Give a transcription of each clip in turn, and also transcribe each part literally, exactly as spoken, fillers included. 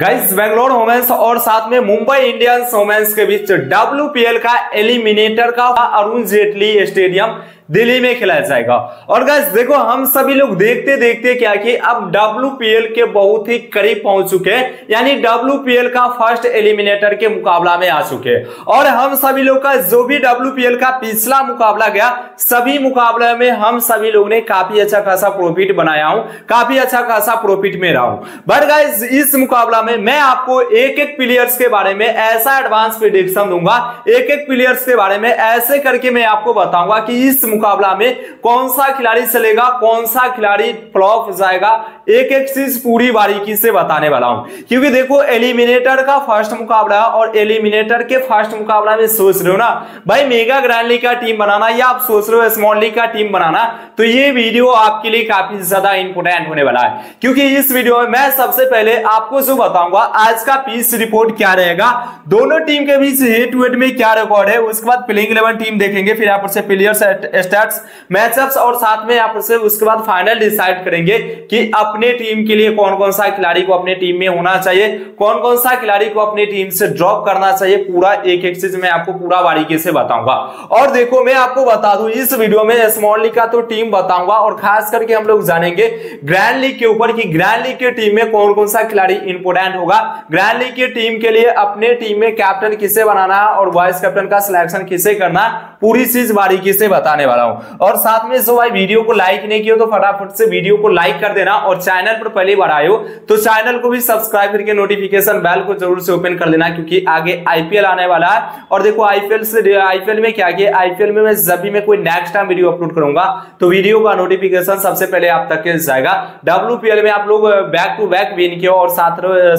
Guys Bangalore women's और साथ में मुंबई इंडियंस वुमेन्स के बीच डब्ल्यूपीएल का एलिमिनेटर का अरुण जेटली स्टेडियम दिल्ली में खेला जाएगा। और गाइस देखो हम सभी लोग देखते देखते क्या कि अब डब्ल्यूपीएल के बहुत ही करीब पहुंच चुके हैं, यानी डब्ल्यूपीएल का फर्स्ट एलिमिनेटर के मुकाबला में आ चुके हैं। और हम सभी लोग का जो भी डब्ल्यूपीएल का पिछला मुकाबला गया सभी मुकाबले में हम सभी लोग ने काफी अच्छा खासा प्रॉफिट बनाया हूं, काफी अच्छा खासा प्रॉफिट में रहा हूं। बट गाइस इस मुकाबला में मैं आपको एक एक प्लेयर्स के बारे में ऐसा एडवांस प्रेडिक्शन दूंगा, एक एक प्लेयर्स के बारे में ऐसे करके मैं आपको बताऊंगा कि इस मुकाबला में कौन सा खिलाड़ी चलेगा, कौन सा खिलाड़ी फ्लॉप जाएगा, एक एक चीज पूरी बारीकी से बताने वाला हूं। क्योंकि देखो एलिमिनेटर का फर्स्ट मुकाबला और एलिमिनेटर के फर्स्ट मुकाबला में सोच रहे हो ना भाई मेगा ग्रैंड लीग का टीम बनाना या आप सोच रहे हो स्मॉल लीग का टीम बनाना, तो ये वीडियो आपके लिए काफी ज्यादा इंपोर्टेंट होने वाला है। क्योंकि इस वीडियो में मैं सबसे पहले आपको जो बताऊंगा आज का पीच रिपोर्ट क्या रहेगा, दोनों टीम के बीच हेड टू हेड में क्या रिकॉर्ड है, उसके बाद प्लेइंग इलेवन टीम देखेंगे, फिर आप से प्लेयर्स स्टैट्स, मैचअप्स और साथ में आप उसे उसके बाद फाइनल डिसाइड करेंगे कि अपने टीम के लिए कौन-कौन सा खिलाड़ी को अपने टीम में होना चाहिए, कौन-कौन सा खिलाड़ी को अपने टीम से ड्रॉप करना चाहिए। पूरा एक-एक चीज मैं आपको पूरा बारीकी से बताऊंगा। और देखो मैं आपको बता दूं इस वीडियो में स्मॉल लीग का तो टीम बताऊंगा और खास करके हम लोग जानेंगे ग्रैंड लीग के ऊपर कि ग्रैंड लीग के टीम में कौन कौन सा खिलाड़ी इंपोर्टेंट होगा, ग्रैंड लीग के टीम के लिए अपने टीम में कैप्टन किसे बनाना है और वाइस कैप्टन का सिलेक्शन किसे करना, पूरी चीज बारीकी से बताने वाला हूं। और साथ में जो भाई वीडियो को लाइक नहीं किया तो फटाफट से वीडियो को लाइक कर देना, और चैनल पर पहली बार आए हो तो चैनल को भी सब्सक्राइब करके नोटिफिकेशन बेल को जरूर से ओपन कर देना, क्योंकि आगे आईपीएल आने वाला है। और देखो आईपीएल से आईपीएल में क्या किया, आईपीएल में मैं जब भी मैं कोई नेक्स्ट टाइम वीडियो अपलोड करूंगा तो वीडियो का नोटिफिकेशन सबसे पहले आप तक जाएगा। डब्ल्यूपीएल में आप लोग बैक टू बैक विन किया और साथ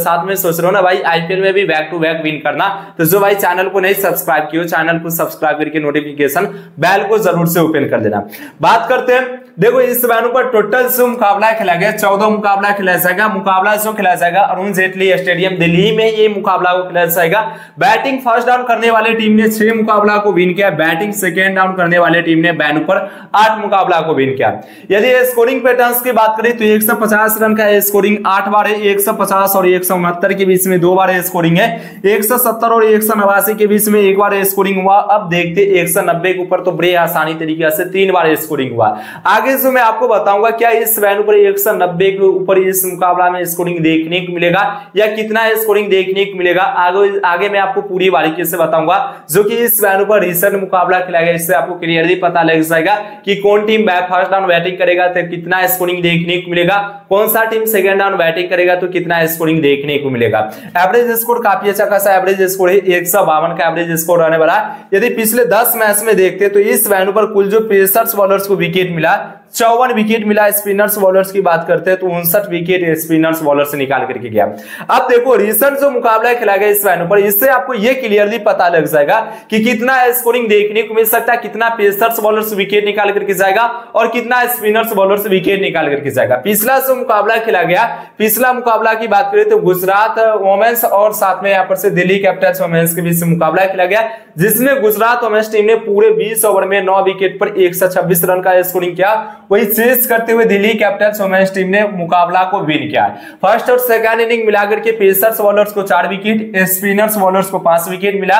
साथ में सोच रहे हो ना भाई आईपीएल में भी बैक टू बैक विन करना, तो जो भाई चैनल को नहीं सब्सक्राइब किया चैनल को सब्सक्राइब करके नोटिफिकेशन बेल को जरूर से ओपन कर देना। बात करते हैं देखो इस बैनर पर टोटल जो मुकाबला खेला गया चौदह मुकाबला खेला जाएगा। मुकाबला जो खेला जाएगा अरुण जेटली स्टेडियम दिल्ली में ये मुकाबला को खेला जाएगा। बैटिंग फर्स्ट डाउन करने वाले टीम ने छह मुकाबला को विन किया, बैटिंग सेकेंड डाउन करने वाले टीम ने बैनर पर आठ मुकाबला को विन किया। यदि स्कोरिंग पैटर्न की बात करें तो एक सौ पचास रन का स्कोरिंग आठ बार है, एक सौ पचास और एक सौ उनहत्तर के बीच में दो बार स्कोरिंग है, एक सौ सत्तर और एक सौ नवासी के बीच में एक बार स्कोरिंग हुआ। अब देखते एक सौ नब्बे के ऊपर तो बड़े आसानी तरीके से तीन बार स्कोरिंग हुआ। आगे जो मैं आपको बताऊंगा क्या इस वेन्यू पर एक सौ नब्बे के ऊपर इस मुकाबला में स्कोरिंग देखने को मिलेगा या कितना स्कोरिंग देखने को मिलेगा, आगे आगे मैं आपको पूरी बारीकी से बताऊंगा। जो कि इस वेन्यू पर रिसेंट मुकाबला खेला गया, इससे आपको क्लियरली पता लग जाएगा कि कौन टीम फर्स्ट डाउन बैटिंग करेगा तो कितना स्कोरिंग देखने को मिलेगा, कौन सा टीम सेकेंड डाउन बैटिंग करेगा तो कितना स्कोरिंग देखने को मिलेगा। एवरेज स्कोर काफी अच्छा खासा एवरेज स्कोर है, एक सौ बावन का एवरेज स्कोर रहने वाला है। यदि पिछले दस मैच में देखते तो इस वेन्यू पर कुल जो पेसर्स बॉलर्स को विकेट मिला चौवन विकेट मिला। स्पिनर्स बॉलर्स की बात करते हैं तो उनसठ विकेट स्पिनर्स बॉलर्स निकाल करके गया। अब देखो रिसेंट जो मुकाबला खेला गया इस वेन्यू पर, इससे आपको ये क्लियरली पता लग जाएगा कि कितना स्कोरिंग देखने को मिल सकता है, कितना पेसर्स बॉलर्स विकेट निकाल करके जाएगा और कितना स्पिनर्स बॉलर्स विकेट निकाल करके जाएगा। पिछला जो मुकाबला खेला गया, पिछला मुकाबला की बात करें तो गुजरात वुमेन्स और साथ में यहाँ पर से दिल्ली कैपिटल्स वुमेन्स के बीच मुकाबला खेला गया, जिसमें गुजरात वुमेन्स टीम ने पूरे बीस ओवर में नौ विकेट पर एक सौ छब्बीस रन का स्कोरिंग किया। वही चेस करते हुए दिल्ली कैपिटल्स वुमेन्स टीम ने मुकाबला को विन किया। फर्स्ट और सेकंड इनिंग मिलाकर के पेसर्स बॉलर्स को चार विकेट, स्पिनर्स बॉलर्स को पांच विकेट मिला।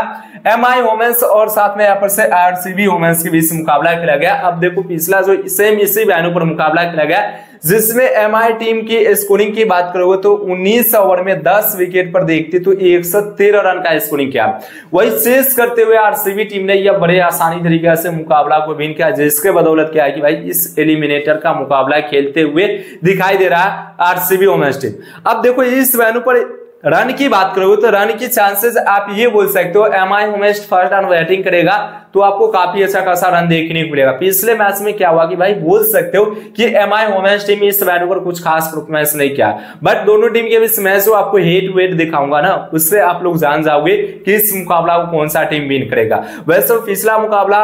एमआई वुमेन्स और साथ में यहाँ पर से आरसीबी वुमेन्स के बीच मुकाबला खेला गया। अब देखो पिछला जो सेम इसी वेन्यू पर मुकाबला खेला गया, जिसमें एमआई टीम की स्कोरिंग की बात करोगे तो उन्नीस ओवर में दस विकेट पर देखते तो एक सौ तेरह रन का स्कोरिंग किया। वही चेस करते हुए आरसीबी टीम ने यह बड़े आसानी तरीके से मुकाबला को विन किया, जिसके बदौलत क्या है कि भाई इस एलिमिनेटर का मुकाबला खेलते हुए दिखाई दे रहा है आरसीबी वुमेन्स टीम। अब देखो इस वेन्यू पर रन की बात करोगे तो रन की चांसेस आप ये बोल सकते हो MI women's first down batting करेगा तो आपको काफी अच्छा खासा रन देखने को मिलेगा। पिछले मैच में क्या हुआ कि भाई बोल सकते हो कि एमआई वुमेन्स टीम इस वेन्यू पर कुछ खास परफॉर्मेंस नहीं किया, बट दोनों टीम के बीच मैच हो आपको हेड टू हेड दिखाऊंगा ना, उससे आप लोग जान जाओगे कि इस मुकाबला को कौन सा टीम विन करेगा। वैसे पिछला मुकाबला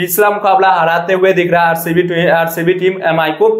पिछला मुकाबला हराते हुए दिख रहा है आरसीबी आरसीबी टीम एमआई को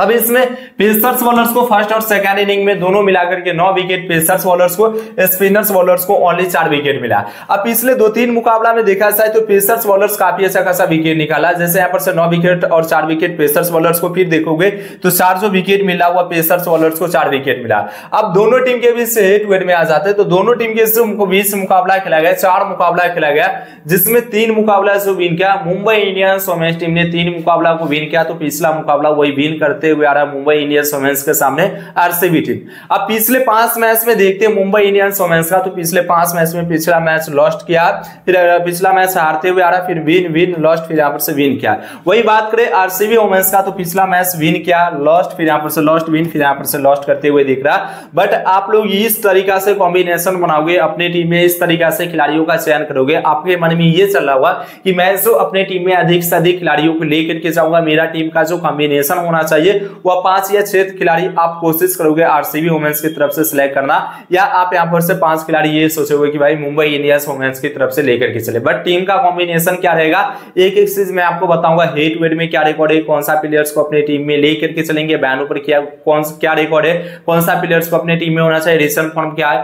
अब इसमें पेसर्स बॉलर्स को फर्स्ट और सेकंड इनिंग में दोनों मिलाकर के नौ विकेट पेसर्स बॉलर्स को, स्पिनर्स बॉलर्स को ओनली चार विकेट मिला। अब पिछले दो तीन मुकाबला में देखा जाए तो पेसर्स बॉलर्स काफी अच्छा खासा विकेट निकाला, जैसे यहाँ पर से नौ विकेट और चार विकेट पेसर्स बॉलर्स को, फिर देखोगे तो चार जो विकेट मिला हुआ पेसर्स बॉलर्स को चार विकेट मिला। अब दोनों टीम के बीच हेड टू हेड में आ जाते हैं तो दोनों टीम के बीच मुकाबला खेला गया, चार मुकाबला खेला गया जिसमें तीन मुकाबला से विन किया मुंबई इंडियंस वुमेन्स टीम ने, तीन मुकाबला को विन किया। तो पिछला मुकाबला वही विन करते हुए आ रहा है मुंबई इंडियंस वुमेन्स के सामने आरसीबी टीम। अब पिछले पांच मैच में देखते हैं मुंबई इंडियंस वुमेन्स का, तो पिछले पांच मैच में पिछला मैच लॉस्ट किया, फिर पिछला मैच हारते हुए आ रहा, फिर विन विन लॉस्ट, फिर यहां पर से विन किया। वही बात करें आरसीबी वुमेन्स का तो पिछला मैच विन किया, लॉस्ट, फिर यहां पर से लॉस्ट, विन, फिर यहां पर से लॉस्ट करते हुए दिख रहा। बट आप लोग इस तरीका से कॉम्बिनेशन बनाओगे अपने टीम में, इस तरीका से खिलाड़ियों का चयन करोगे, आपके मन में यह चल रहा होगा कि मैं जो अपने टीम में अधिक से अधिक खिलाड़ियों को लेकर के जाऊंगा, मेरा टीम का जो कॉम्बिनेशन होना चाहिए वह पांच या छह खिलाड़ी आप कोशिश करोगे आरसीबी वुमेन्स की तरफ से सिलेक्ट करना, या आप यहां पर से पांच खिलाड़ी ये सोचोगे कि भाई मुंबई इंडियंस वुमेन्स की तरफ से लेकर के चले। बट टीम का कॉम्बिनेशन क्या रहेगा एक एक चीज मैं आपको बताऊंगा, हेड टू हेड में क्या रिकॉर्ड है, कौन सा प्लेयर्स को अपने टीम में लेकर के चलेंगे, बैनों पर क्या कौन क्या रिकॉर्ड है, कौन सा प्लेयर्स को अपने टीम में होना चाहिए, रिसेंट फॉर्म क्या है,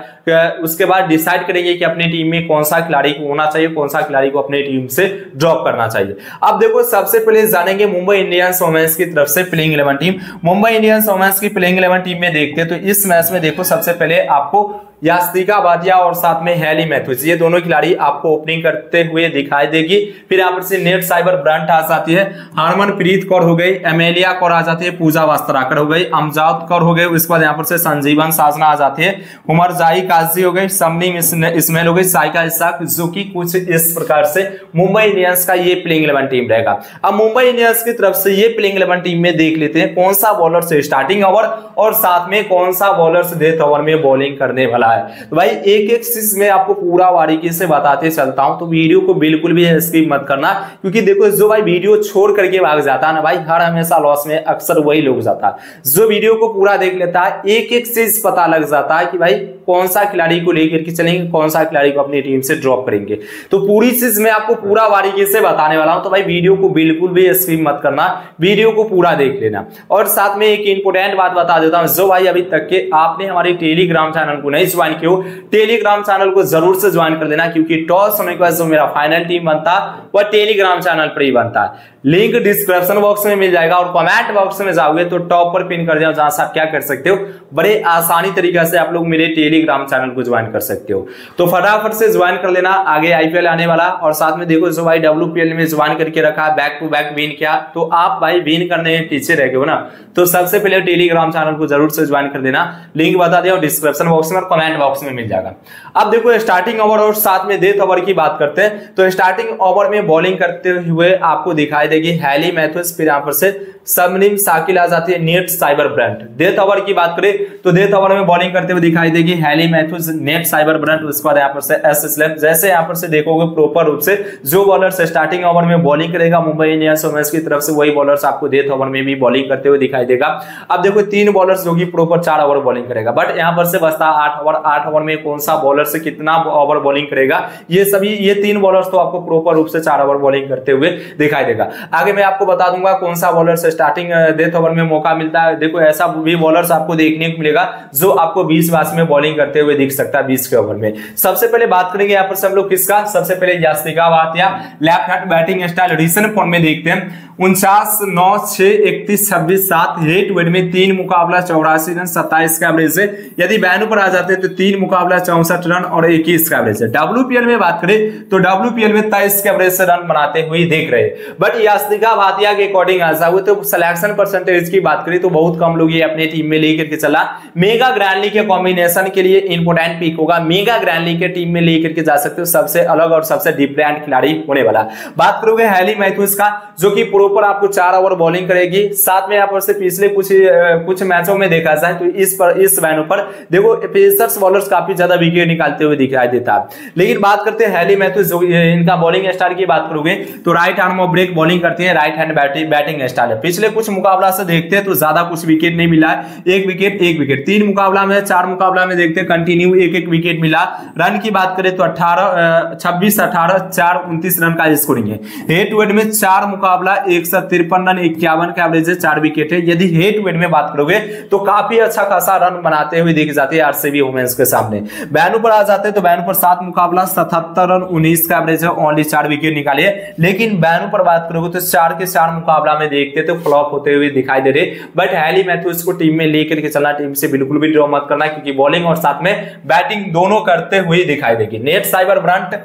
उसके बाद डिसाइड करेंगे कि अपने टीम में कौन सा खिलाड़ी को होना चाहिए, कौन सा खिलाड़ी को अपने टीम से ड्रॉप करना चाहिए। अब देखो सबसे पहले जानेंगे मुंबई इंडियंस वुमेन्स की तरफ से playing eleven team. Mumbai Indians women's की प्लेइंग इलेवन टीम में देखते हैं तो इस मैच में देखो सबसे पहले आपको यास्तिका भाटिया और साथ में हेली मैथ्यूज ये दोनों खिलाड़ी आपको ओपनिंग करते हुए दिखाई देगी। फिर यहाँ पर से नेट साइवर-ब्रंट आ जाती है, हरमनप्रीत कौर हो गई, एमेलिया कौर आ जाती है, पूजा वास्त्राकर हो गई, अमजाद कौर हो गए, उसके बाद यहाँ पर से संजीवन साजना आ जाती है, हुमर जाई काजी हो गई, समनी इस्माइल हो गई, साइका इशाक, जो की कुछ इस प्रकार से मुंबई इंडियंस का ये प्लेइंग इलेवन टीम रहेगा। अब मुंबई इंडियंस की तरफ से ये प्लेइंग इलेवन टीम में देख लेते हैं कौन सा बॉलर से स्टार्टिंग ओवर और साथ में कौन सा बॉलर डेथ ओवर में बॉलिंग करने वाला है। तो भाई एक एक चीज मैं आपको पूरा बारीकी से बताते चलता हूं, तो वीडियो को बिल्कुल भी स्किप मत करना, क्योंकि देखो जो भाई वीडियो छोड़ करके भाग जाता है ना भाई, हर हमेशा लॉस में अक्सर वही लोग जाता है। जो वीडियो को पूरा देख लेता है एक एक चीज पता लग जाता है कि भाई कौन सा खिलाड़ी को लेकर के चलेंगे, कौन सा खिलाड़ी को अपनी टीम से ड्रॉप करेंगे, तो पूरी चीज मैं आपको पूरा बारीकी से बताने वाला हूं। तो भाई वीडियो को बिल्कुल भी स्किप मत करना, वीडियो को पूरा देख लेना। और साथ में एक इंपोर्टेंट बात बता देता हूं, जो भाई अभी तक के आपने हमारे टेलीग्राम चैनल को नहीं ज्वाइन किया हो, टेलीग्राम चैनल को जरूर से ज्वाइन कर देना, क्योंकि टॉस होने के बाद जो मेरा फाइनल टीम बनता वह टेलीग्राम चैनल पर ही बनता है। लिंक डिस्क्रिप्शन बॉक्स में मिल जाएगा और कमेंट बॉक्स में जाओगे तो टॉप पर पिन कर जाओ, जहां से आप क्या कर सकते हो बड़े आसानी तरीके से आप लोग मेरे टेलीग्राम चैनल को ज्वाइन कर सकते हो। तो फटाफट से ज्वाइन कर लेना, आगे आईपीएल आने वाला और साथ में देखो जो भाई डब्ल्यूपीएल में ज्वाइन करके रखा, बैक टू बैक विन किया, तो आप भाई विन करने में पीछे रह गए हो ना, तो सबसे पहले टेलीग्राम चैनल को जरूर से ज्वाइन कर देना, लिंक बता दिया डिस्क्रिप्शन बॉक्स में और कमेंट बॉक्स में मिल जाएगा। अब देखो स्टार्टिंग ओवर और साथ में डेथ ओवर की बात करते हैं, तो स्टार्टिंग ओवर में बॉलिंग करते हुए आपको दिखाई देगी हेली मैथ्यूज, फिर यहाँ पर से समनीम साकिल आ जाती है, नेट साइवर-ब्रंट। डेथ ओवर की बात करें तो डेथ ओवर में बॉलिंग करते हुए दिखाई देगी हेली मैथ्यूज, नेट साइवर-ब्रंट, उसके बाद यहाँ पर से एस स्लैब। जैसे यहाँ पर से देखोगे प्रॉपर रूप से जो बॉलर स्टार्टिंग ओवर में बॉलिंग करेगा मुंबई इंडियंस वुमेन्स की तरफ से वही बॉलर आपको डेथ ओवर में भी बॉलिंग करते हुए दिखाई देगा। अब देखो तीन बॉलर जो कि प्रॉपर चार ओवर बॉलिंग करेगा, बट यहाँ पर से बचता आठ ओवर, आठ ओवर में कौन सा बॉलर से कितना ओवर बॉलिंग करेगा, ये सभी ये तीन बॉलर तो आपको प्रॉपर रूप से चार ओवर बॉलिंग करते हुए दिखाई देगा। आगे मैं आपको बता दूंगा कौन सा बॉलर से स्टार्टिंग डेथ ओवर में मौका मिलता है। देखो ऐसा भी बॉलर्स आपको देखने को मिलेगा जो आपको बीस बास में बॉलिंग करते हुए दिख सकता है बीस के ओवर में। सबसे पहले बात करेंगे यहाँ पर से हम लोग किसका, सबसे पहले Yastika Bhatia, left hand batting style recent form में देखते हैं उनचास नौ छह इकतीस छब्बीस सात, हेड टू हेड में तीन मुकाबला चौरासी रन, सत्ताईस का एवरेज है। यदि बैनों पर आ जाते हैं तो तीन मुकाबला चौसठ रन और इक्कीस का एवरेज है। डब्ल्यूपीएल में बात करें तो डब्ल्यूपीएल में तेईस के एवरेज से रन बनाते हुए देख रहे, बट यास्तिका भाटिया के अकॉर्डिंग आ जाओ तो सिलेक्शन परसेंटेज की बात करें तो बहुत कम लोग ये अपने टीम में लेकर के चला। मेगा ग्रैंडली के कॉम्बिनेशन के लिए इंपोर्टेंट पिक होगा, मेगा ग्रैंडली के टीम में लेकर के जा सकते हो, सबसे अलग और सबसे डिफरेंट खिलाड़ी होने वाला। बात करोगे हेली मैथ्यूज का जो कि प्रॉपर आपको चार ओवर बॉलिंग करेगी, साथ में यहाँ पर से पिछले कुछ कुछ मैचों में देखा जाए तो इस पर इस बैनों पर देखो पेसर्स बॉलर्स काफी ज्यादा विकेट निकालते हुए दिखाई देता है। लेकिन बात करते हैं हेली मैथ्यूज, इनका बॉलिंग स्टाइल की बात करोगे तो राइट आर्म और ब्रेक बॉलिंग करती है, right hand batting batting style है। पिछले कुछ मुकाबला से देखते हैं तो ज्यादा कुछ विकेट नहीं मिला है, एक विकेट एक विकेट तीन मुकाबला में, चार मुकाबला में देखते हैं कंटिन्यू एक एक विकेट मिला। रन की बात करें तो अठारह छब्बीस अठारह चार उन्तीस रन का स्कोरिंग है। हेड टू हेड में चार मुकाबला एक सौ तिरपन रन इक्यावन का एवरेज है, चार विकेट है। यदि हेड टू हेड में बात करोगे तो काफी अच्छा खासा रन बनाते हुए देखे जाते हैं आरसीबी वुमेन्स के सामने। बैनू पर आ जाते हैं तो बैनू पर सात मुकाबला सतहत्तर रन उन्नीस का एवरेज है, ओनली चार विकेट निकाले। लेकिन बैनू पर बात करोगे तो चार के चार मुकाबला में देखते तो फ्लॉप होते हुए दिखाई दे रहे। बट हैली मैथ्यूज को टीम में लेकर के चलना, टीम से बिल्कुल भी ड्रॉ मत करना क्योंकि बॉलिंग और साथ में बैटिंग दोनों करते हुए दिखाई देगी। Nat Sciver-Brunt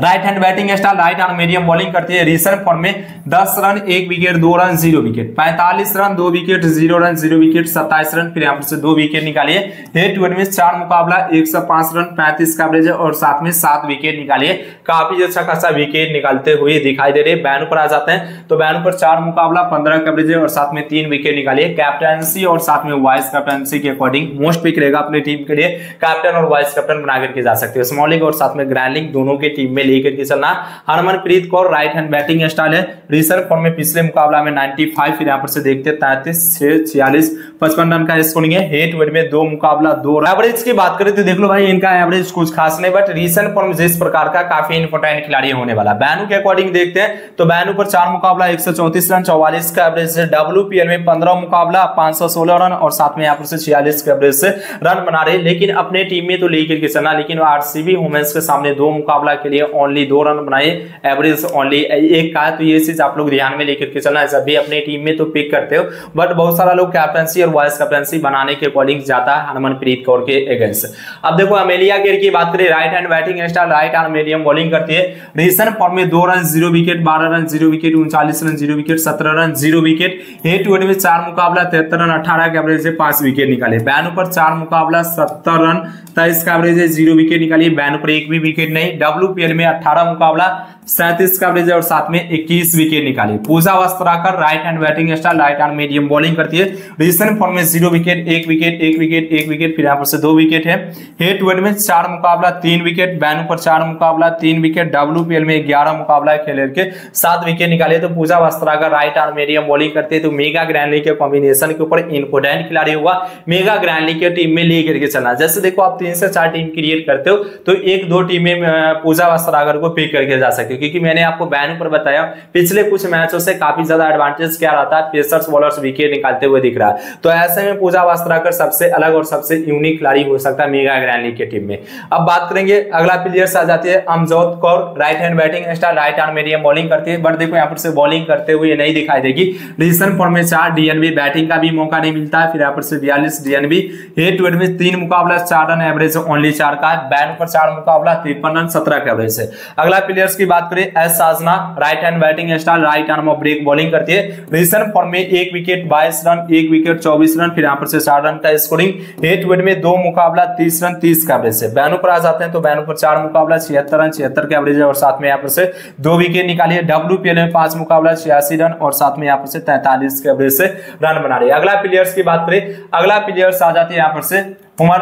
right hand batting style, right hand medium bowling करती है। रिसेंट फॉर्म में दस रन एक विकेट दो रन जीरो विकेट, पैंतालीस रन दो wicket zero run zero wicket, सत्ताईस रन फिर यहाँ से दो विकेट निकालिए। हेड टू हेड में चार मुकाबला एक सौ पांच रन पैंतीस का एवरेज है और साथ में सात विकेट निकालिए। काफी अच्छा खासा विकेट निकालते हुए दिखाई दे रहे। बैनू पर आ जाते हैं तो बैनू पर चार मुकाबला पंद्रह का एवरेज है और साथ में तीन विकेट निकालिए। कैप्टनसी और साथ में वाइस कैप्टनसी के अकॉर्डिंग मोस्ट पिक रहेगा अपनी टीम के लिए। कैप्टन और वाइस कैप्टन बना करके जा सकते हो। स्मॉलिंग और साथ में ग्रैंडलिंग दोनों के टीम में लेकर के चलना। Harmanpreet Kaur right hand batting style है। रिजर्व फॉर्म में पिछले मुकाबला में पचानवे फिर यहां पर से देखते तैंतीस छियालीस पचपन रन का स्कोरिंग है। हेड टू हेड में दो मुकाबला दो रन। एवरेज की बात करें तो देख लो भाई इनका एवरेज कुछ खास नहीं, बट रिसेंट फॉर्म जिस प्रकार का काफी इंपोर्टेंट खिलाड़ी होने वाला। बैनू के अकॉर्डिंग देखते हैं तो बैनू पर चार मुकाबला एक सौ चौतीस रन चौवालीस का एवरेज है। डब्ल्यूपीएल में पंद्रह मुकाबला पांच सौ सोलह रन और साथ में यहाँ पर छियालीस के एवरेज से रन बना रहे। लेकिन अपने टीम में तो लेकर के चलना, लेकिन आरसीबी वुमेन्स के सामने दो मुकाबला के लिए ओनली दो रन बनाए, एवरेज ओनली एक का। तो ये चीज आप लोग ध्यान में लेकर के चलना। जब भी अपने टीम में तो पिक करते हो, बट बहुत सारा लोग कैप्टनसी और वाइस कैप्टनसी बनाने के अकॉर्डिंग जाता है हरमनप्रीत कौर के अगेंस्ट। अब देखो अमेलिया केर की बात करें, right hand batting style, right hand medium bowling करती है। रिसेंट फॉर्म में दो रन जीरो विकेट बारह रन जीरो विकेट उनचालीस रन जीरो विकेट सत्रह run zero wicket. Head to head में चार मुकाबला तिहत्तर रन अठारह का एवरेज से पांच विकेट निकाले। बैनू पर चार मुकाबला सत्तर रन तेईस का एवरेज है, जीरो विकेट निकाली। बैनू पर एक भी विकेट नहीं। डब्ल्यूपीएल में अठारह मुकाबला सैंतीस का एवरेज और साथ में इक्कीस विकेट निकाली। Pooja Vastrakar right hand batting style, right hand medium bowling करती है। रिसेंट फॉर्म में जीरो विकेट एक विकेट एक विकेट एक विकेट फिर यहाँ पर से दो विकेट है। हेड टू हेड में चार मुकाबला तीन विकेट, बैनू पर चार मुकाबला तीन विकेट, डब्ल्यूपीएल में ग्यारह मुकाबला खेल के सात विकेट निकाले। तो Pooja Vastrakar right hand medium bowling करती है। तो मेगा ग्रैंडली के कॉम्बिनेशन के ऊपर इंपोर्टेंट खिलाड़ी हुआ, मेगा ग्रैंडली के टीम में लेकर के चलना। जैसे देखो आप तीन से चार टीम क्रिएट करते हो तो एक दो टीम में पूजा वस्त्राकर को पिक करके जा सकते हो, क्योंकि मैंने आपको बैनू पर बताया पिछले कुछ मैचों से काफी ज्यादा एडवांटेज क्या रहता है, पेसर्स बॉलर्स विकेट निकालते हुए दिख रहा है। तो ऐसे में पूजा वस्त्राकर सबसे अलग और सबसे यूनिक खिलाड़ी हो सकता है मेगा ग्रैंडली के टीम में। अब बात करेंगे अगला प्लेयर्स आ जाती है Amanjot Kaur, right hand batting style, right hand medium bowling करती है। बट देखो यहाँ पर से बॉलिंग करते हुए नहीं दिखाई देगी। रिसेंट फॉर्म में चार डीएनबी बैटिंग का भी मौका नहीं मिलता है, फिर यहाँ पर से बयालीस डीएनबी। हेड टू हेड में तीन मुकाबला चार रन एवरेज ओनली चार का है। बैनू पर चार मुकाबला तिरपन रन सत्रह का एवरेज है। अगला प्लेयर्स की बात करें S Sajana, right hand batting style, right arm off break bowling करती है। रिसेंट फॉर्म में एक विकेट बाईस रन एक विकेट चौबीस रन फिर यहाँ पर से चार रन का स्कोरिंग। हेड टू हेड में दो मुकाबला तीस रन तीस का एवरेज है। बैनू पर आ जाते हैं तो बैनू पर चार मुकाबला छिहत्तर रन छिहत्तर का एवरेज है और साथ में यहाँ पर से दो विकेट निकाली। डब्ल्यूपीएल में पांच मुकाबला छियासी रन और साथ में यहाँ पर से तैंतालीस के एवरेज से रन बना रही है। अगला प्लेयर्स की बात करें, अगला प्लेयर्स आ जाती है यहाँ पर से हुमर,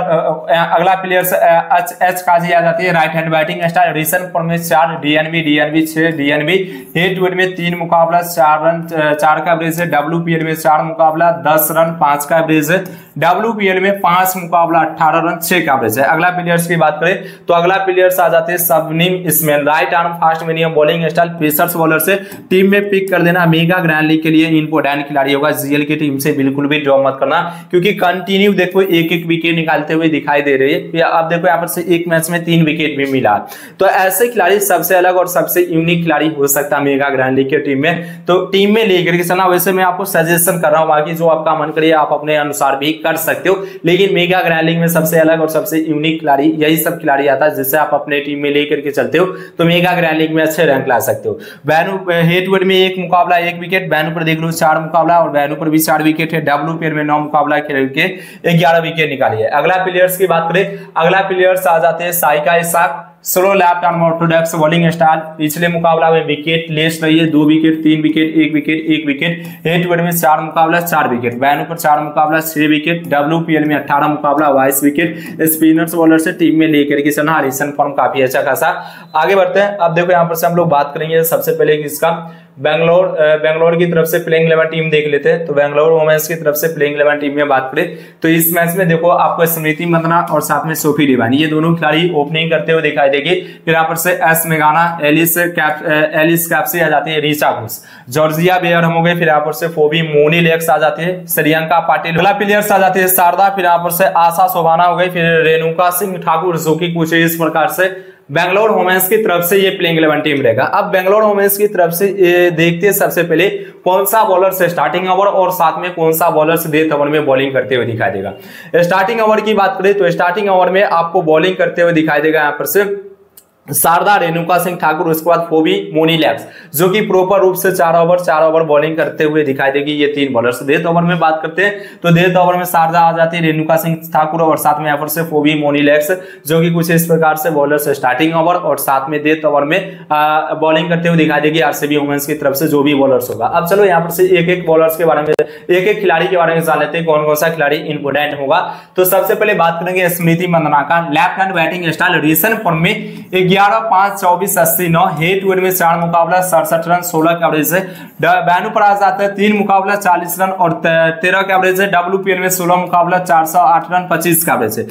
अगला प्लेयर्स एच एच काजी आ जाती है, right hand batting style. Recent form में चार डीएनबी डीएनबी छह डीएनबी। हेड टू हेड में तीन मुकाबला चार रन चार का एवरेज है। डब्ल्यूपीएल में चार मुकाबला दस रन पांच का एवरेज है। डब्ल्यूपीएल में पांच मुकाबला अठारह रन छह का एवरेज है। अगला प्लेयर्स की बात करें तो अगला प्लेयर्स आ जाते हैं Shabnim Ismail, right arm fast medium bowling style, pacers bowler से टीम में पिक कर देना। मेगा ग्रैंडली के लिए इंपोर्टेंट खिलाड़ी होगा। जीएल की टीम से बिल्कुल भी ड्रॉ मत करना, क्योंकि कंटिन्यू देखो एक एक विकेट निकालते हुए दिखाई दे रही है। आप देखो यहाँ पर से एक मैच में तीन विकेट भी मिला। तो ऐसे खिलाड़ी सबसे अलग और सबसे यूनिक खिलाड़ी हो सकता है मेगा ग्रैंडली के टीम में, तो टीम में लेकर के चलना। वैसे मैं आपको सजेशन कर रहा हूँ, बाकी जो आपका मन करे आप अपने अनुसार भी कर सकते हो। लेकिन मेगा ग्रैंडली में सबसे अलग और सबसे यूनिक खिलाड़ी, यही सब खिलाड़ी आता है जिससे आप अपने टीम में लेकर के चलते हो तो मेगा ग्रैंडली में अच्छे रैंक ला सकते हो। बैनू हेड टू हेड में एक मुकाबला एक विकेट, बैनू पर देख लो चार मुकाबला और बैनू पर भी चार विकेट है। डब्ल्यूपीएल में नौ मुकाबला खेल के ग्यारह विकेट निकाली है। अगला प्लेयर्स की बात करें, अगला प्लेयर्स आ जाते हैं Saika Ishaque, slow left arm orthodox bowling style. पिछले मुकाबला में विकेट लेस रही है, दो विकेट तीन विकेट एक विकेट एक विकेट। हेड टू हेड में चार मुकाबला चार विकेट, बैनू पर चार मुकाबला छह विकेट, डब्ल्यूपीएल में अठारह मुकाबला बाईस विकेट। स्पिनर्स बॉलर से टीम में लेकर के चलना। रिसेंट फॉर्म काफी अच्छा खासा। आगे बढ़ते हैं। अब देखो यहाँ पर से हम लोग बात करेंगे सबसे पहले किसका, बैंगलोर बैंगलोर की तरफ से प्लेइंग इलेवन टीम देख लेते हैं, तो बैंगलोर वुमेन्स की तरफ से प्लेइंग इलेवन टीम में बात करें तो इस मैच में देखो आपको स्मृति मंधना और साथ में सोफी डिवाइन ये दोनों खिलाड़ी ओपनिंग करते हुए दिखाई देगी। फिर यहाँ पर से एस मेघाना, एलिस कैप एलिस कैप्सी आ जाती है, रीचा घोष, जॉर्जिया बेयर हम हो गए, फिर यहाँ पर से फोबी मोनी लैक्स आ जाती है, श्रेयंका पाटिल अगला प्लेयर्स आ जाती है, शारदा, फिर यहाँ पर से आशा सोभाना हो गई, फिर रेणुका सिंह ठाकुर जो की कुछ इस प्रकार से बैंगलोर वुमेन्स की तरफ से ये प्लेइंग इलेवन टीम रहेगा। अब बैंगलोर वुमेन्स की तरफ से देखते हैं सबसे पहले कौन सा बॉलर से स्टार्टिंग ओवर और साथ में कौन सा बॉलर से डेथ ओवर में बॉलिंग करते हुए दिखाई देगा। स्टार्टिंग ओवर की बात करें तो स्टार्टिंग ओवर में आपको बॉलिंग करते हुए दिखाई देगा यहाँ पर से शारदा, रेणुका सिंह ठाकुर, उसके बाद फोबी मोनी लैक्स जो कि प्रॉपर रूप से चार ओवर चार ओवर बॉलिंग करते हुए दिखाई देगी ये तीन बॉलर्स। डेथ ओवर में बात करते हैं तो डेथ ओवर में शारदा आ जाती है, रेणुका सिंह ठाकुर और साथ में यहाँ पर से फोबी मोनी लैक्स जो कि कुछ इस प्रकार से बॉलर्स स्टार्टिंग ओवर और साथ में डेथ ओवर में बॉलिंग करते हुए दिखाई देगी आरसीबी वुमेन्स की तरफ से जो भी बॉलर्स होगा। अब चलो यहाँ पर से एक एक बॉलर्स के बारे में एक एक खिलाड़ी के बारे में जान लेते हैं कौन कौन सा खिलाड़ी इंपोर्टेंट होगा। तो सबसे पहले बात करेंगे स्मृति मंधना का। Left hand batting style recent form में ग्यारह पांच चौबीस अस्सी नौ हेट वेट में चार मुकाबला सड़सठ रन सोलह के एवरेज है। बैनू पर आ जाता है तीन मुकाबला चालीस रन और तेरह के एवरेज है। डब्ल्यूपीएल में सोलह मुकाबला चार सौ आठ रन पच्चीस का एवरेज है।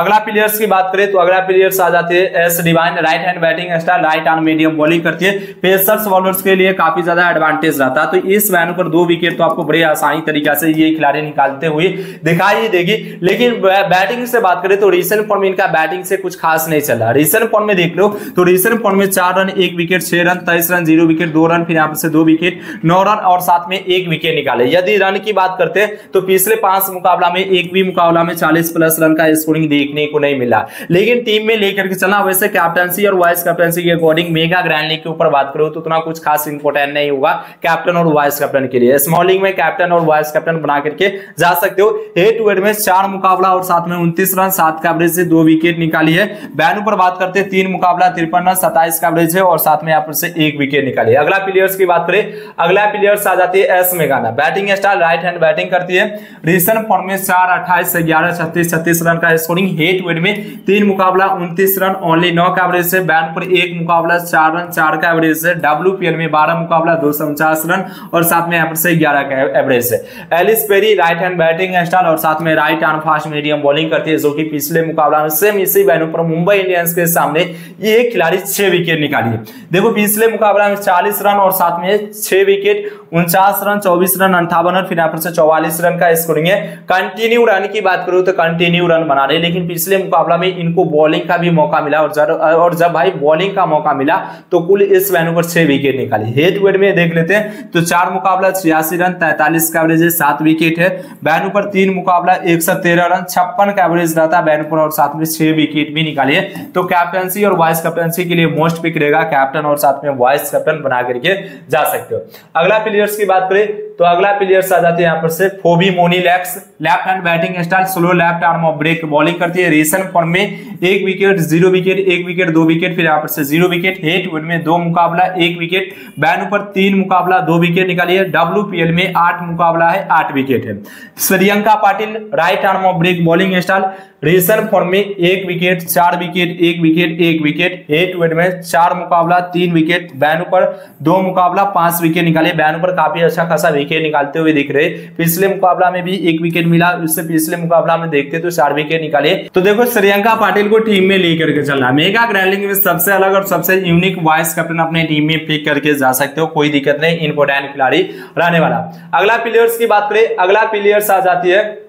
अगला प्लेयर्स की बात करें तो अगला प्लेयर्स आ जाते हैं S Devine. Right hand batting style right arm medium bowling करती है, पेसर्स बॉलर्स के लिए काफी ज्यादा एडवांटेज रहता है। तो इस बैनू पर दो विकेट तो आपको बड़े आसानी तरीका से ये खिलाड़ी निकालते हुए दिखाई देगी। लेकिन बैटिंग से बात करें तो रिसेंट फॉर्म इनका बैटिंग से कुछ खास नहीं चल रहा। रिसेंट फॉर्म में देख लो तो रिसेंट फॉर्म में चार रन एक विकेट, छह रन तेईस रन, जीरो विकेट, दो रन, फिर यहाँ से दो विकेट, नौ रन और साथ में एक विकेट निकाले। यदि रन की बात करते हैं तो पिछले पांच मुकाबला में एक भी मुकाबला में चालीस प्लस रन का स्कोरिंग देखने को नहीं मिला। लेकिन टीम में लेकर के चलना वैसे कैप्टनसी और वाइस कैप्टनसी के अकॉर्डिंग मेगा ग्रैंड लीग के ऊपर बात करो तो उतना कुछ खास इंपोर्टेंट नहीं होगा कैप्टन और वाइस कैप्टन के लिए। स्मॉल लीग में कैप्टन और वाइस कैप्टन बना करके जा सकते हो। हेड टू हेड में चार मुकाबला और साथ में उनतीस रन सात का एवरेज से दो विकेट निकाली है। बैनू पर बात करते हैं तीन मुकाबला तिरपन रन सत्ताईस का एवरेज है और साथ में यहाँ पर से एक विकेट निकाली। अगला प्लेयर्स की बात करें अगला प्लेयर्स आ जाती है एस मेघाना। Batting style right hand batting करती है, रिसेंट फॉर्म में चार अट्ठाईस ग्यारह छत्तीस छत्तीस रन का स्कोरिंग। हेट वेट में तीन मुकाबला उनतीस रन ओनली नौ का एवरेज है। बैन पर एक मुकाबला चार रन चार का एवरेज है। डब्ल्यूपीएल में बारह मुकाबला दो सौ उनचास रन और साथ में यहाँ पर से ग्यारह का एवरेज है। Ellyse Perry right hand batting style और साथ में right arm fast medium bowling करती है जो कि पिछले मुकाबला में सेम इसी बैनू पर मुंबई इंडियंस के सामने ये खिलाड़ी छह विकेट निकाली है। देखो पिछले मुकाबला में चालीस रन और साथ में छह विकेट, उनचास रन, चौबीस रन, अंठावन रन, फिर यहाँ पर से चौवालीस रन का स्कोरिंग है। कंटिन्यू रन की बात करूं तो कंटिन्यू रन बना रहे, लेकिन पिछले मुकाबला में इनको बॉलिंग का भी मौका मिला और जब और जब भाई बॉलिंग का मौका मिला तो कुल इस वैन्यू पर छह विकेट निकाली। हेड टू हेड में देख लेते हैं तो चार मुकाबला छियासी रन तैतालीस का एवरेज है, सात विकेट है। वैन्यू पर तीन मुकाबला एक सौ तेरह रन छप्पन का एवरेज रहता वैन्यू पर और साथ में छह विकेट भी निकाली है। तो कैप्टनसी और वाइस कैप्टनसी के लिए मोस्ट पिक रहेगा, कैप्टन और साथ में वाइस कैप्टन बना करके जा सकते हो। अगला प्लेयर्स की बात करें तो अगला प्लेयर्स आ जाते हैं यहाँ पर से Phoebe Molineux. Left hand batting style slow left arm और ब्रेक बॉलिंग करती है। रिसेंट फॉर्म में एक विकेट, जीरो विकेट, एक विकेट, दो विकेट, फिर यहाँ पर से जीरो विकेट। हेट वेट में दो मुकाबला एक विकेट, बैन पर तीन मुकाबला दो विकेट निकाली है। डब्ल्यूपीएल में आठ मुकाबला है आठ विकेट है। श्रेयंका पाटिल राइट आर्म और break bowling style recent form में एक विकेट, चार विकेट, एक विकेट, एक विकेट। हेट वेट में चार मुकाबला तीन विकेट, बैन पर दो मुकाबला पांच विकेट निकाले। बैन पर काफी अच्छा खासा विकेट निकालते हुए दिख रहे। पिछले मुकाबला में भी एक विकेट मिला, उससे पिछले मुकाबला में देखते तो चार विकेट निकाले। तो देखो श्रेयंका पाटिल को टीम में लेकर के चलना। मेगा ग्रैंड लीग में सबसे अलग और सबसे यूनिक वाइस कैप्टन अपने टीम में पिक करके जा सकते हो, कोई दिक्कत नहीं, इंपोर्टेंट खिलाड़ी रहने वाला। अगला प्लेयर्स की बात करें अगला प्लेयर्स आ जाती है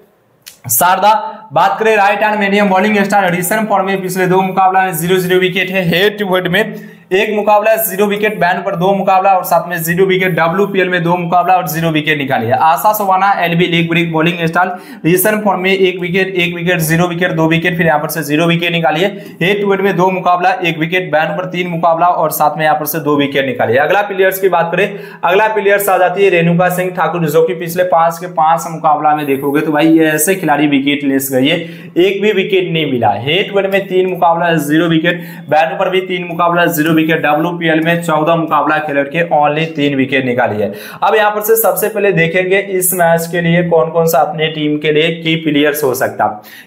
शारदा। बात करें right hand medium bowling style recent form में पिछले दो मुकाबला में जीरो जीरो विकेट है। हेड टू हेड में एक मुकाबला जीरो विकेट, बैन पर दो मुकाबला और साथ में जीरो विकेट, डब्ल्यूपीएल में दो मुकाबला और जीरो विकेट निकाली है। Asha Sobhana LB leg break bowling style recent form में एक विकेट, एक विकेट, जीरो विकेट, दो विकेट, फिर यहाँ पर से जीरो विकेट निकाली है। हेड टू हेड में दो मुकाबला एक विकेट, बैन पर तीन मुकाबला और साथ में यहाँ पर से दो विकेट निकाली है। अगला प्लेयर्स की बात करें अगला प्लेयर्स आ जाती है रेणुका सिंह ठाकुर जो की पिछले पांच के पांच मुकाबला में देखोगे तो भाई ऐसे खिलाड़ी विकेट लेस गई है, एक भी विकेट नहीं मिला। हेड टू हेड में तीन मुकाबला जीरो विकेट, बैन पर भी तीन मुकाबला जीरो विकेट, डब्ल्यूपीएल में चौदह मुकाबला खेल के ओनली तीन विकेट निकाली है। अब यहाँ पर से सबसे पहले देखेंगे इस मैच के लिए कौन कौन सा अपने टीम के लिए की प्लेयर्स हो सकता।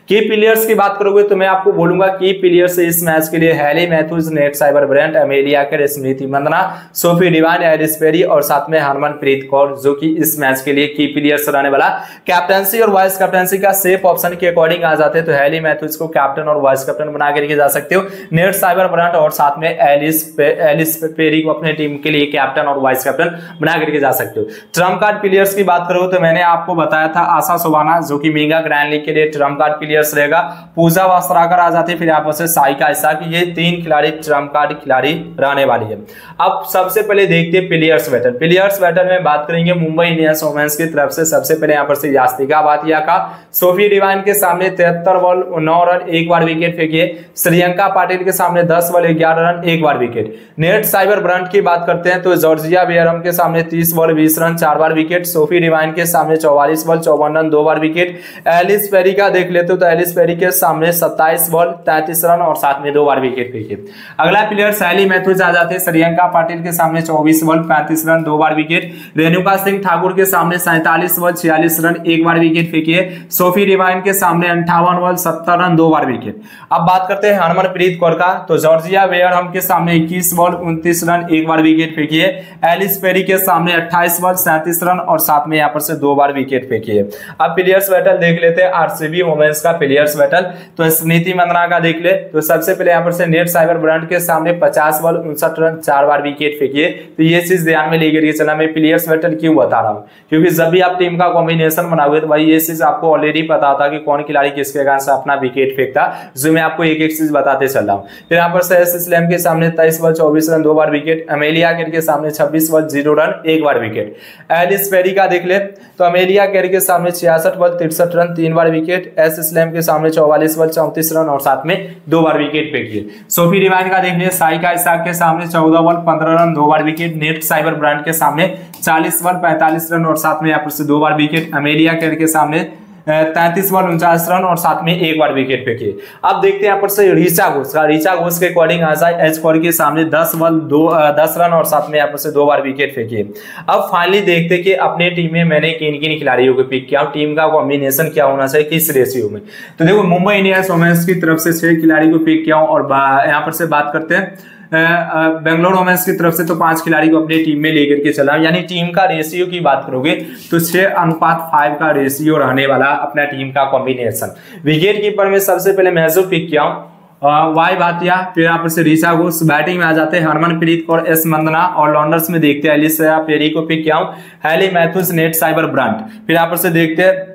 की प्लेयर्स की बात करोगे तो मैं आपको बोलूंगा की प्लेयर्स इस मैच के लिए Hayley Matthews, Nat Sciver-Brunt, Amelia Kerr, Smriti Mandhana, Sophie Devine, Eris Perry और साथ में हरमनप्रीत कौर, जो कि इस मैच के लिए की प्लेयर्स रहने वाला। कैप्टनसी और वाइस कैप्टनसी का सेफ ऑप्शन के अकॉर्डिंग आ जाते हैं तो हैली मैथ्यूज को कैप्टन और वाइस कैप्टन बना के लेके जा सकते हो। नेट साइवर-ब्रंट और साथ में एलिस पे, एलिस पेरी को अपने टीम के लिए कैप्टन और वाइस कैप्टन बना के लेके जा सकते हो। ट्रम्प कार्ड प्लेयर्स की बात करो तो मैंने आपको बताया था आशा सोबाना, जो कि मेगा ग्रैंड लीग के लिए ट्रम्प कार्ड प्लेयर्स रहेगा। पूजा वास्त्राकर आ जाती है, फिर यहाँ पर साइका इशाक, ये तीन खिलाड़ी ट्रम्प कार्ड खिलाड़ी रहने वाली है। अब सबसे पहले देखते हैं प्लेयर्स बैटल। प्लेयर्स बैटल में बात करेंगे मुंबई इंडियंस वुमेन्स की तरफ से सबसे पहले यहाँ पर से यास्तिका भाटिया का। सोफी डिवाइन के सामने तिहत्तर बॉल नौ रन एक बार विकेट फेंकिए। श्रेयंका पाटिल के सामने दस बॉल ग्यारह रन एक बार विकेट। नेट साइवर-ब्रंट की बात करते हैं तो जॉर्जिया बेयर के सामने तीस बॉल बीस रन चार बार विकेट। सोफी डिवाइन के सामने चौवालीस बॉल चौवन रन दो बार विकेट। एलिस पेरी का देख लेते हो तो एलिस पेरी के सामने सत्ताईस बॉल तैंतीस रन और साथ में दो बार विकेट फेंके। अगला प्लेयर हैली मैथ्यूज आ जाते हैं। श्रेयंका पाटिल के सामने चौबीस बॉल पैंतीस रन दो बार विकेट। रेणुका सिंह ठाकुर के सामने सैंतालीस बॉल छियालीस रन एक बार विकेट फेंकिए। सोफी डिवाइन के सामने अंठावन बॉल सत्तर रन दो बार विकेट। अब बात करते हैं हरमनप्रीत कौर का, तो जॉर्जिया बेयर के सामने इक्कीस बॉल उनतीस रन एक बार विकेट फेंकिए। एलिस पेरी के सामने अट्ठाईस बॉल सैंतीस रन और साथ में यहाँ पर से दो बार विकेट फेंकिए। अब प्लेयर्स बैटल देख लेते हैं आरसीबी वुमेन्स का प्लेयर्स बैटल, तो स्मृति मंदना का देख ले तो सबसे पहले यहाँ पर से नेट साइवर-ब्रंट के सामने पचास बॉल उनसठ रन चार बार विकेट फेंकिए। तो ये चीज ध्यान में लेकर चलना, मैं प्लेयर्स बैटल क्यों बता रहा हूँ, क्योंकि जब भी आप टीम का कॉम्बिनेशन बनाओगे तो भाई ये चीज आपको ऑलरेडी पता होता कि कौन खिलाड़ी किसके अगेंस्ट अपना विकेट फेंकता, जो मैं आपको एक एक चीज बताते चल रहा हूँ। फिर यहाँ पर से एस इस्लाम के सामने तेईस बॉल चौबीस रन दो बार विकेट। अमेलिया केर के सामने छब्बीस बॉल जीरो रन एक बार विकेट। एलिस पेरी का देख ले तो अमेलिया केर के सामने छियासठ बॉल तिरसठ रन तीन बार विकेट। एस इस्लाम के सामने चौवालीस बॉल चौंतीस रन और साथ में दो बार विकेट फेंकिए। सोफी डिवाइन का देखिए, साइका इशाक के सामने चौदह बॉल पंद्रह रन दो बार विकेट। नेट साइवर-ब्रंट के सामने चालीस बॉल पैंतालीस रन और साथ में यहाँ पर से दो बार विकेट। अमेलिया केर के सामने तैंतीस बॉल उनचास रन और साथ में एक बार विकेट फेंकिए। अब देखते हैं यहाँ पर से ऋचा घोष का, ऋचा घोष के अकॉर्डिंग आशा एच कौर के सामने दस बॉल दो दस रन और साथ में यहाँ पर से दो बार विकेट फेंकिए। अब फाइनली देखते कि अपने टीम में मैंने किन किन खिलाड़ियों को पिक किया, टीम का कॉम्बिनेशन क्या होना चाहिए किस रेशियो में। तो देखो मुंबई इंडियंस वुमेन्स की तरफ से छह खिलाड़ी को पिक किया हूँ और यहाँ पर से बात करते हैं बेंगलोर वुमेन्स की तरफ से तो पांच खिलाड़ी को अपने टीम में लेकर के चला, यानी टीम का रेशियो की बात करोगे तो छह अनुपात फाइव का रेशियो रहने वाला अपना टीम का कॉम्बिनेशन। विकेट कीपर में सबसे पहले मैजो पिक किया हूं वाई भाटिया, फिर यहाँ पर से ऋचा घोष। बैटिंग में आ जाते हैं हरमनप्रीत कौर, एस मंदना और लॉन्डर्स में देखते हैं एलिसा पेरी को पिक किया हूं, हैली मैथ्यूज, नेट साइवर-ब्रंट। फिर यहाँ पर से देखते हैं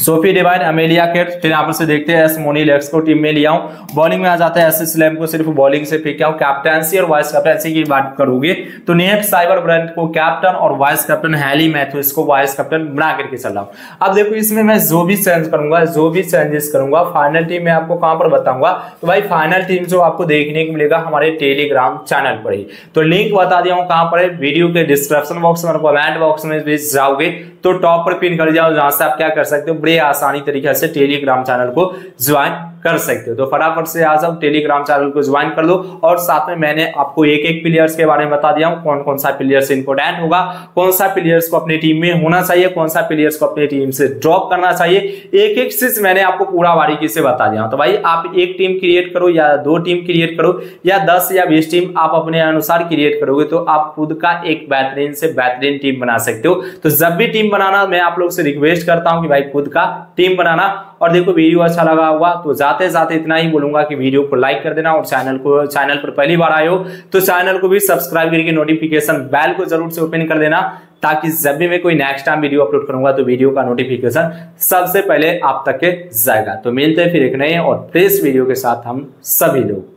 सोफी डिवाइन, अमेलिया केर, फिर यहाँ पर से देखते हैं एस मोनी लैक्स को टीम में लिया हूँ। बॉलिंग में आ जाता है एस स्लैम को सिर्फ बॉलिंग से फेंका हूँ। कैप्टनसी और वाइस कैप्टनसी की बात करोगे तो नेट साइवर-ब्रंट को कैप्टन और वाइस कैप्टन, हैली मैथ्यूज को वाइस कैप्टन बना करके चल रहा हूँ। अब देखो इसमें मैं जो भी चेंज करूंगा जो भी चेंजेस करूंगा फाइनल टीम में आपको कहाँ पर बताऊंगा, तो भाई फाइनल टीम जो आपको देखने को मिलेगा हमारे टेलीग्राम चैनल पर ही। तो लिंक बता दिया हूँ कहाँ पर है, वीडियो के डिस्क्रिप्शन बॉक्स में कमेंट बॉक्स में जाओगे तो टॉप पर पिन कर जाओ, जहां से आप क्या कर सकते हो बड़े आसानी तरीके से टेलीग्राम चैनल को ज्वाइन कर सकते हो। तो फटाफट से आ जाओ टेलीग्राम चैनल को ज्वाइन कर लो। और साथ में मैंने आपको एक एक प्लेयर्स के बारे में बता दिया हूँ, कौन कौन सा प्लेयर्स इंपोर्टेंट होगा, कौन सा प्लेयर्स को अपने टीम में होना चाहिए, कौन सा प्लेयर्स को अपनी टीम से ड्रॉप करना चाहिए, एक एक चीज मैंने आपको पूरा बारीकी से बता दिया। तो भाई आप एक टीम क्रिएट करो या दो टीम क्रिएट करो या दस या बीस टीम आप अपने अनुसार क्रिएट करोगे तो आप खुद का एक बेहतरीन से बेहतरीन टीम बना सकते हो। तो जब भी टीम बनाना मैं आप लोग से रिक्वेस्ट करता हूँ कि भाई खुद का टीम बनाना। और देखो वीडियो अच्छा लगा हुआ तो जाते जाते इतना ही बोलूंगा कि वीडियो को लाइक कर देना और चैनल को चैनल पर पहली बार आए हो तो चैनल को भी सब्सक्राइब करके नोटिफिकेशन बेल को जरूर से ओपन कर देना, ताकि जब भी मैं कोई नेक्स्ट टाइम वीडियो अपलोड करूंगा तो वीडियो का नोटिफिकेशन सबसे पहले आप तक के जाएगा। तो मिलते हैं फिर एक नए और फ्रेश वीडियो के साथ हम सभी लोग।